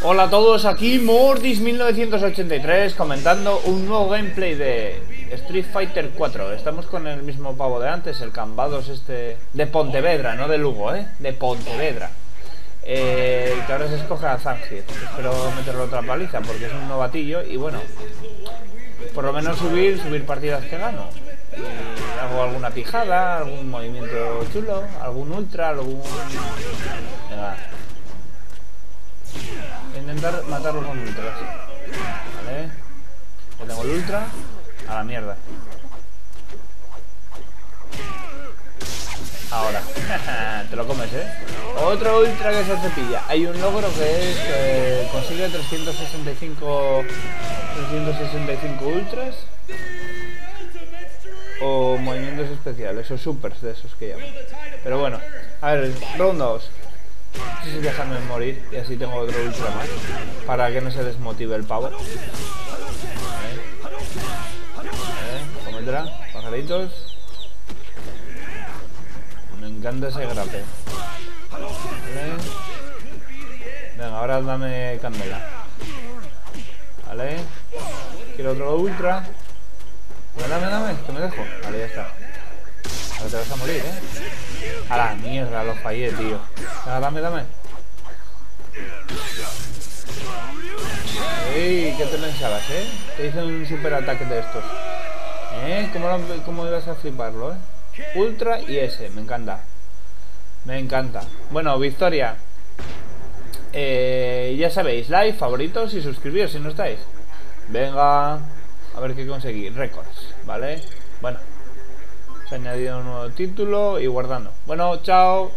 Hola a todos, aquí Mordis1983 comentando un nuevo gameplay de Street Fighter 4. Estamos con el mismo pavo de antes, el Cambados este de Pontevedra, no de Lugo, de Pontevedra. Que ahora se escoge a Zangief. Espero meterle otra paliza porque es un novatillo y bueno, por lo menos subir partidas que gano. Y hago alguna pijada, algún movimiento chulo, algún ultra, algún... Venga. Intentar matarlo con ultra. Vale. Yo tengo el ultra. A la mierda. Ahora. Te lo comes, Otro ultra que se cepilla. Hay un logro que es... consigue 365 ultras. O movimientos especiales, o supers de esos que llaman. Pero bueno, a ver, round 2. No sé si dejarme morir y así tengo otro ultra más. Para que no se desmotive el pavo. Cometra, pajaritos. Me encanta ese grape. Vale. Venga, ahora dame candela. Vale. Quiero otro ultra. Dame, que me dejo. Vale, ya está. Ahora te vas a morir, A la mierda, lo fallé, tío. Venga, dame. Ey, ¿qué te pensabas, Te hice un super ataque de estos. ¿Cómo ibas a fliparlo, Ultra y S, me encanta. Bueno, victoria. Ya sabéis, like, favoritos y suscribiros si no estáis. Venga. A ver qué conseguí, récords, ¿vale? Bueno, se ha añadido un nuevo título y guardando. Bueno, chao.